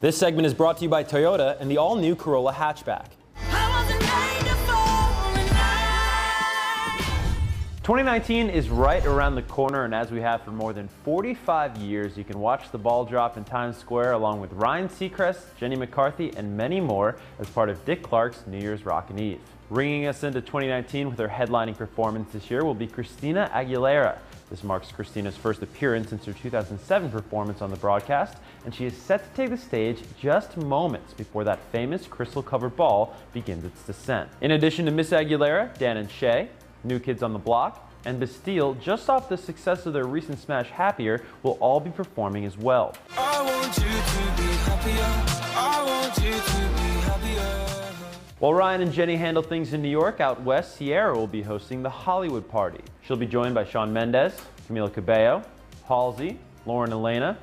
This segment is brought to you by Toyota and the all-new Corolla hatchback. 2019 is right around the corner, and as we have for more than 45 years, you can watch the ball drop in Times Square along with Ryan Seacrest, Jenny McCarthy, and many more as part of Dick Clark's New Year's Rockin' Eve. Ringing us into 2019 with her headlining performance this year will be Christina Aguilera. This marks Christina's first appearance since her 2007 performance on the broadcast, and she is set to take the stage just moments before that famous crystal-covered ball begins its descent. In addition to Miss Aguilera, Dan and Shay, New Kids on the Block, and Bastille, just off the success of their recent smash Happier, will all be performing as well. I want you to be happier. I want you to be happier. While Ryan and Jenny handle things in New York, out west, Sierra will be hosting the Hollywood party. She'll be joined by Shawn Mendes, Camila Cabello, Halsey, Lauren Elena,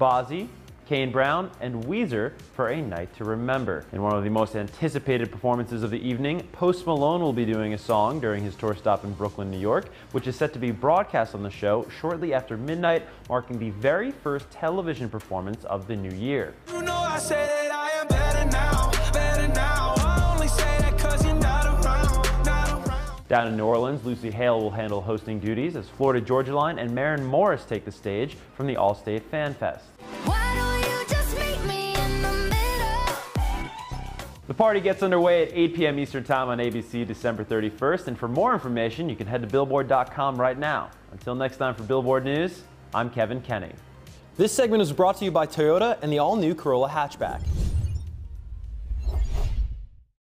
Bazzi, Kane Brown, and Weezer for a night to remember. In one of the most anticipated performances of the evening, Post Malone will be doing a song during his tour stop in Brooklyn, New York, which is set to be broadcast on the show shortly after midnight, marking the very first television performance of the new year. You know I say that I am better now, I only say that 'cause you're not around, not around. Down in New Orleans, Lucy Hale will handle hosting duties as Florida Georgia Line and Maren Morris take the stage from the Allstate Fan Fest. The party gets underway at 8 p.m. Eastern Time on ABC December 31st, and for more information, you can head to billboard.com right now. Until next time for Billboard News, I'm Kevin Kenney. This segment is brought to you by Toyota and the all-new Corolla hatchback.